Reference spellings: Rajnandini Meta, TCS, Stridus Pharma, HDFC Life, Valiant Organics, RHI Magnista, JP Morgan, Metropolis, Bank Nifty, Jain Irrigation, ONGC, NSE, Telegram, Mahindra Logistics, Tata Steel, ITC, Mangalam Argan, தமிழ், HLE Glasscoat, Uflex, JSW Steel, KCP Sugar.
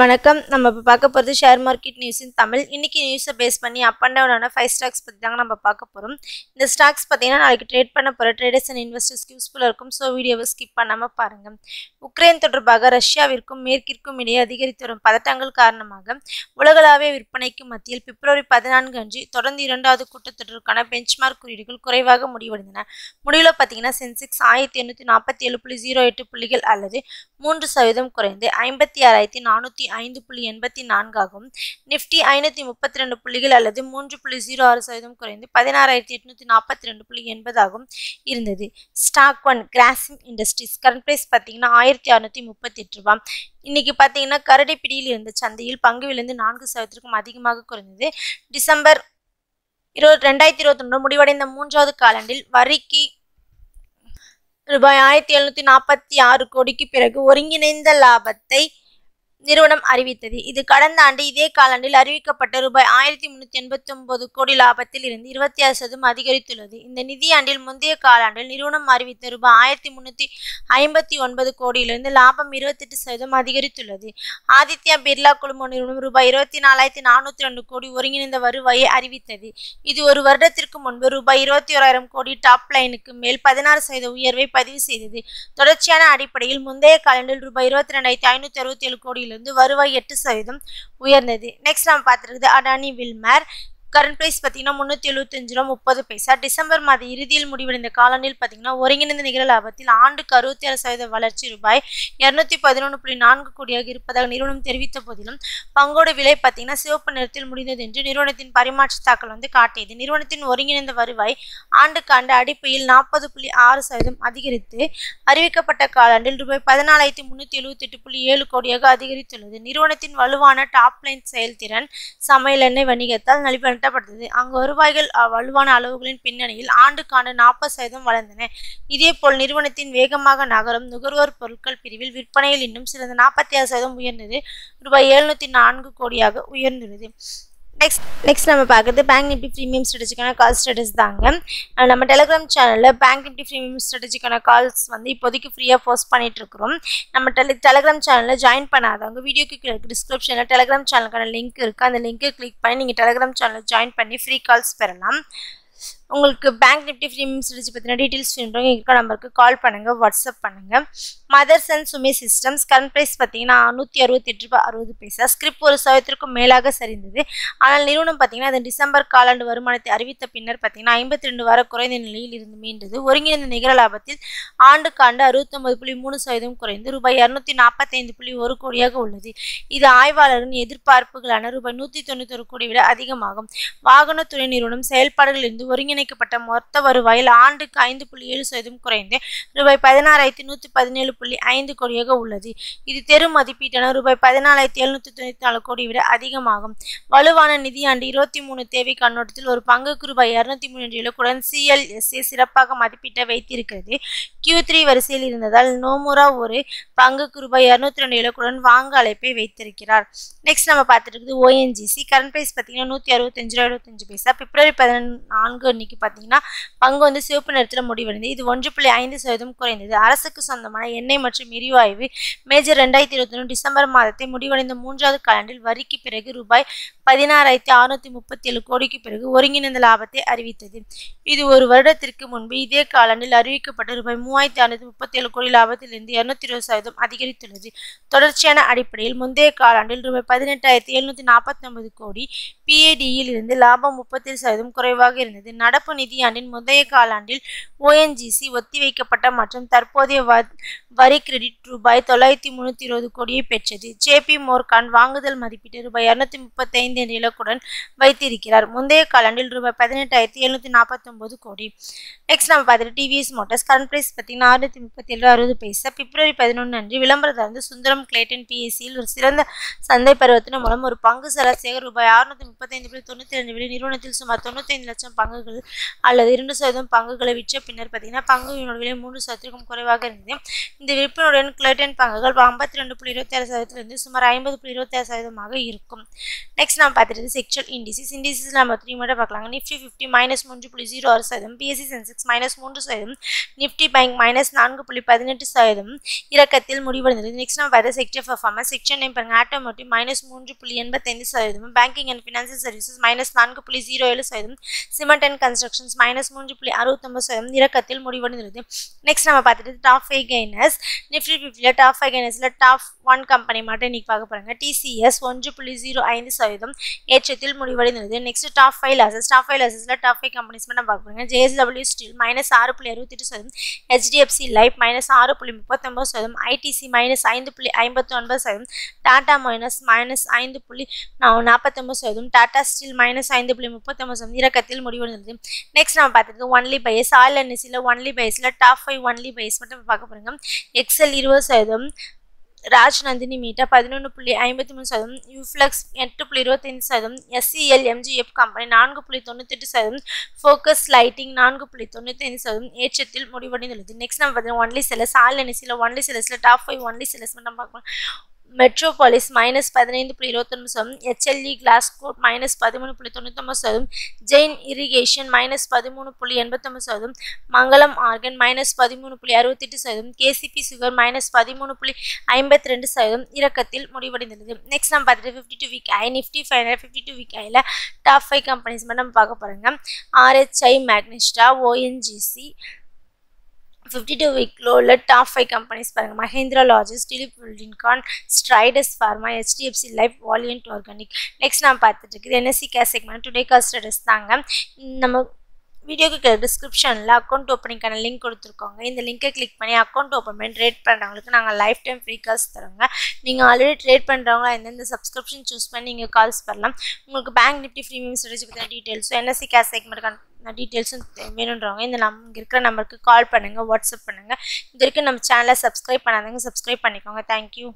வணக்கம் நம்ம இப்ப பார்க்க போறது share market news in தமிழ் இன்னைக்கு நியூஸை பேஸ் பண்ணி அப் அண்ட் டவுனான 5 ஸ்டாக்ஸ் பத்தி தான் நம்ம பார்க்க போறோம் இந்த ஸ்டாக்ஸ் பத்தினா நாளைக்கு ட்ரேட் பண்ண போற ட்ரேடர்ஸ் அண்ட் இன்வெஸ்டர்ஸ்க்கு யூஸ்புல்லா இருக்கும் சோ வீடியோவை ஸ்கிப் பண்ணாம பாருங்க உக்ரைன் தொடர்பாக ரஷ்யாவிற்கும் மேற்கிற்கும் இடையே அதிகரித்து வரும் பதட்டங்கள் காரணமாக உலகளாவிய விற்பனைக்கு மத்தியில் பிப்ரவரி 14 அன்று தொடர்ந்து இரண்டாவது கூட்டத்தொடருக்கான பெஞ்ச்மார்க் குறியீடுகள் குறைவாக முடிவடைந்தன முடிவுல பாத்தீங்கன்னா சென்செக்ஸ் 1847.08 புள்ளிகள் அல்லது 3% குறைந்து 564.84 ஆகும் நிஃப்டி 532 புள்ளிகள் அல்லது 3.06% குறைந்து 16842.80 ஆகும் இருந்தது stock 1 Grasim industries current price பாத்தீங்கன்னா 1638 ரூபாய் இன்னைக்கு பாத்தீங்கன்னா கரடிப்பிடியில் இருந்த சந்தையில் பங்கு விழுந்து 4%க்கும் அதிகமாக குறைந்தது டிசம்பர் 2021 முடிவடைந்த மூன்றாவது காலாண்டில் வரிக்கு ரூபாய் 1746 கோடிக்கு பிறகு ஒருங்கிணைந்த லாபத்தை நிறுவனம் அறிவித்தது இது கடந்த ஆண்டு இதே காலாண்டில் அறிவிக்கப்பட்ட ரூபாய் 1389 கோடி லாபத்தில் இருந்து 26% அதிகரித்துள்ளது இந்த நிதியாண்டில் முந்தைய காலாண்டில் நிறுவனம் அறிவித்த ரூபாய் 1359 கோடியிலிருந்து லாபம் 28% அதிகரித்துள்ளது ஆதித்யா பிர்லா குழும நிறுவனம் ரூபாய் 24,402 கோடி ஒருங்கிணைந்த வருவாயை அறிவித்தது இது ஒரு வருடத்திற்கு முன்பு ரூபாய் 21,000 கோடி டாப் லைனுக்கு மேல் 16% உயர்வை பதிவு செய்தது தொடர்ச்சியான அடிப்படையில் முந்தைய காலாண்டில் ரூபாய் 22,567 கோடியில் வருவாய் 8% உயர்ந்தது நெக்ஸ்ட் நாம பார்த்திருக்கிறது அடானி வில்மர் கரண்ட் பிரைஸ் பார்த்தீங்கன்னா 375.30 டிசம்பர் மாத இறுதியில் முடிவடைந்த காலாண்டில் பார்த்தீங்கன்னா ஒருங்கிணைந்த நிகர லாபத்தில் ஆண்டுக்கு 66% வளர்ச்சி ரூபாய் 211.4 கோடியாக இருப்பதாக நிறுவனம் தெரிவித்த போதிலும் பங்கோடு விலை பார்த்தீங்கன்னா சிவப்பு நிறத்தில் முடிந்தது என்று நிறுவனத்தின் பரிமாற்ற தாக்கல் வந்து காட்டியது நிறுவனத்தின் ஒருங்கிணைந்த வருவாய் ஆண்டுக்கு ஆண்டு அடிப்படையில் 40.6% அதிகரித்து அறிவிக்கப்பட்ட காலாண்டில் ரூபாய் 14,378.7 கோடியாக அதிகரித்துள்ளது நிறுவனத்தின் வலுவான டாப்லைன் செயல்திறன் சமையல் எண்ணெய் வணிகத்தால் நலிவன் அங்கு வருவாய்கள் வலுவான அளவுகளின் பின்னணியில் ஆண்டுக்காண்டு 40% வளர்ந்தன இதேபோல் நிறுவனத்தின் வேகமாக நகரும் நுகர்வோர் பொருட்கள் பிரிவில் விற்பனையில் இன்னும் சிறந்த 46% உயர்ந்தது ரூபாய் 704 கோடியாக உயர்ந்துள்ளது நெக்ஸ்ட் நம்ம பார்க்குறது பேங்க் நிஃப்டி ப்ரீமியம் ஸ்ட்ராட்டஜிக்கான கால் ஸ்டேட்டஸ் தாங்க நம்ம டெலிகிராம் சேனலில் பேங்க் நிஃப்டி ப்ரீமியம் ஸ்ட்ராட்டஜிக்கான கால்ஸ் வந்து இப்போதைக்கு ஃப்ரீயாக போஸ்ட் பண்ணிகிட்ருக்குறோம் நம்ம டெலிகிராம் சேனலில் ஜாயின் பண்ணாதவங்க வீடியோக்கு கீழே டிஸ்கிரிப்ஷனில் டெலிகிராம் சேனலுக்கான லிங்க் இருக்குது அந்த லிங்க்கை கிளிக் பண்ணி நீங்கள் டெலிகிராம் சேனலில் ஜாயின் பண்ணி ஃப்ரீ கால்ஸ் பெறலாம் உங்களுக்கு பேங்க் நிஃப்டி ப்ரீமியம் ஸ்ட்ராட்டஜி பற்றின டீட்டெயில்ஸ் வேணுறவங்க இருக்கிற நம்பருக்கு கால் பண்ணுங்கள் வாட்ஸ்அப் பண்ணுங்கள் mothers and Sumi systems current price பார்த்தீங்கன்னா 668.60 ஸ்கிரிப் 1%க்கும் மேலாக சரிந்தது ஆனால் நிறுவனம் பார்த்தீங்கன்னா அது டிசம்பர் காலாண்டு வருமானத்தை அறிவித்த பின்னர் பார்த்தீங்கன்னா 52 வார குறைந்த நிலையில் இருந்து மீண்டது ஒருங்கிணைந்த நிகர லாபத்தில் ஆண்டுக்காண்டு 69.3% குறைந்து ரூபாய் 245.1 கோடியாக உள்ளது இது ஆய்வாளரின் எதிர்பார்ப்புகளான ரூபாய் 191 கோடி விட அதிகமாகும் வாகனத்துறை நிறுவனம் செயல்பாடுகளில் இருந்து ஒருங்கிணைக்கப்பட்ட மொத்த வருவாயில் ஆண்டுக்கு 5.7% குறைந்து ரூபாய் 16,117.5 கோடியாக உள்ளது இது தெரு மதிப்பீட்டான ரூபாய் 14,794 கோடி விட அதிகமாகும் வலுவான நிதியாண்டு 23 தேவை கண்ணோட்டத்தில் ஒரு பங்குக்கு ரூபாய் 203 என்ற இலக்குடன் சிஎல்எஸ்ஏ சிறப்பாக மதிப்பீட்டை வைத்திருக்கிறது Q3 வரிசையில் இருந்ததால் நோமுரா ஒரு பங்குக்கு ரூபாய் 202 இலக்குடன் வாங்க அழைப்பை வைத்திருக்கிறார் நெக்ஸ்ட் நம்ம பார்த்துட்டு இருக்குது ONGC கரண்ட் பிரைஸ் பார்த்தீங்கன்னா 165.25 பிப்ரவரி 14 இன்னைக்கு பார்த்தீங்கன்னா பங்கு வந்து சிவப்பு நிறத்தில் முடிவடைந்தது இது 1.5% குறைந்தது அரசுக்கு சொந்தமான எண்ணெய் மற்றும் எரிவாயு மேஜர் 2021 டிசம்பர் மாதத்தை முடிவடைந்த மூன்றாவது காலாண்டில் வரிக்கு பிறகு ரூபாய் 16,637 கோடிக்கு பிறகு ஒருங்கிணைந்த லாபத்தை அறிவித்தது இது ஒரு வருடத்திற்கு முன்பு இதே காலாண்டில் அறிவிக்கப்பட்ட ரூபாய் 3,637 கோடி லாபத்திலிருந்து 220% அதிகரித்துள்ளது தொடர்ச்சியான அடிப்படையில் முந்தைய காலாண்டில் ரூபாய் 18,749 கோடி PADயில் இருந்து லாபம் 37% குறைவாக இருந்தது நடப்பு நிதியாண்டின் முந்தைய காலாண்டில் ONGC ஒத்திவைக்கப்பட்ட மற்றும் தற்போதைய வரி கிரெடிட் ரூபாய் 9,320 கோடியை பெற்றது JP Morgan வாங்குதல் மதிப்பீட்டு ரூபாய் 235 என்ற இலக்குடன் வைத்திருக்கிறார் முந்தைய காலாண்டில் ரூபாய் 18,749 கோடி நெக்ஸ்ட் நம்ம பார்த்துட்டு TVS மோட்டார்ஸ் கரண்ட் பிரைஸ் பார்த்தீங்கன்னா 637.60 பிப்ரவரி 11 அன்று விளம்பரதாரர் சுந்தரம் கிளேட்டன் PSCயில் ஒரு சிறந்த சந்தை பரிவர்த்தனை மூலம் ஒரு பங்கு சராசரியாக ரூபாய் 635.92 விலை நிறுவனத்தில் சுமார் 95 லட்சம் பங்குகள் அல்லது 2% பங்குகளை விற்ற பின்னர் பார்த்தீங்கன்னா பங்குவினோட விலை 3%க்கும் குறைவாக இருந்தது இந்த விற்பனையுடன் கிளேட்டன் பங்குகள் 52.26% சுமார் 50.26% இருக்கும் நெக்ஸ்ட் நாம் பார்த்திருது செக்சுவல் இண்டிசஸ் இண்டிசஸ் நாம் 3 முறை பார்க்கலாம் நிஃப்டி 50 -3.06 சதம் பிஎஸ்சி சென்செக்ஸ் -3 சதம் நிஃப்டி பேங்க் -4.18 சதம் இரக்கத்தில் முடிவடைந்தது நெக்ஸ்ட் நாம் பார்த்த செக்டர் பெர்ஃபார்மன்ஸ் செக்ஷன் நேம் பாருங்க ஆட்டோமோட்டிவ் -3.85 சதம் banking and financial services -4.07 சதம் cement and constructions -3.69 சதம் இரக்கத்தில் முடிவடைந்தது நெக்ஸ்ட் நாம் பார்த்திருது டாப் 5 gainers நிஃப்டி 50 ல டாப் 5 gainersல டாப் 1 company மட்டும் இன்னைக்கு பார்க்க போறங்க TCS 1.05 சதவீதம் ஏற்றத்தில் முடிவடைந்தது நெக்ஸ்ட் டாப் 5 லாசஸ் டாப் 5 லாசஸ்ல டாப் 5 கம்பெனிஸ் மட்டும் பார்க்க போறங்க JSW Steel -6.68 சதவீதம் HDFC Life -6.39 சதவீதம் ITC -5.59 சதவீதம் Tata -5.49 சதவீதம் Tata Steel -5.39 சதவீதம் இரக்கத்தில் முடிவடைந்தது நெக்ஸ்ட் நாம பார்த்திருக்கிறது only buyers oil and NSE ல ஒன்லி பைஸ்ல டாப் 5 ஒன்லி பைஸ் மட்டும் பார்க்க போறங்க XL 20 சதவீதம் Rajnandini Meta 11.53 சதம் Uflex 8.25 சதம் SEL MGF கம்பெனி 4.98 சதம் ஃபோக்கஸ் லைட்டிங் 4.95 சதம் ஏற்றத்தில் முடிவடைந்துள்ளது நெக்ஸ்ட் நம்ம பார்த்தீங்கன்னா only sellers all NSE only செல்லஸ்ல டாப் 5 ஒன்லி செல்லஸ் நம்ம பார்க்கலாம் Metropolis -15.29 சதம் HLE Glasscoat -13.99 சதம் Jain Irrigation -13.89 சதம் Mangalam Argan -13.68 சதம் KCP Sugar -13.52 சதம் இரக்கத்தில் முடிவடைந்தது நெக்ஸ்ட் நம்ம பார்த்துட்டு 52 week I Nifty final 52 week I ல top 5 companies மட்டும் பார்க்க போறோம் RHI Magnista ONGC 52 week low top 5 companies Mahindra Logistics, Stridus Pharma, HDFC Life, Valiant Organics. Next நாம் பார்த்துட்டு NSE cash segment today customers தாங்க நம்ம வீடியோக்கு டிஸ்கிரிப்ஷன்ல அக்கவுண்ட் ஓபனிங்கான லிங்க் கொடுத்துருக்கோங்க இந்த லிங்கை கிளிக் பண்ணி அக்கவுண்ட் ஓபன் பண்ணி ட்ரேட் பண்றவங்களுக்கு நாங்க லைஃப் டைம் ஃப்ரீ கால்ஸ் தரோங்க நீங்க ஆல்ரெடி ட்ரேட் பண்றவங்க இந்த சப்ஸ்கிரிப்ஷன் चूஸ் பண்ணி நீங்க கால்ஸ் பண்ணலாம் உங்களுக்கு Bank Nifty Premium Strategy பத்தின டீடைல்ஸ் NSE cash segment கான டீடைல்ஸ் வேணும்ன்றவங்க இந்த நம்பருக்கு இருக்கிற நம்பருக்கு கால் பண்ணுங்க WhatsApp பண்ணுங்க இதுக்கு நம்ம சேனலை Subscribe பண்ணாதவங்க Subscribe பண்ணிக்கோங்க Thank you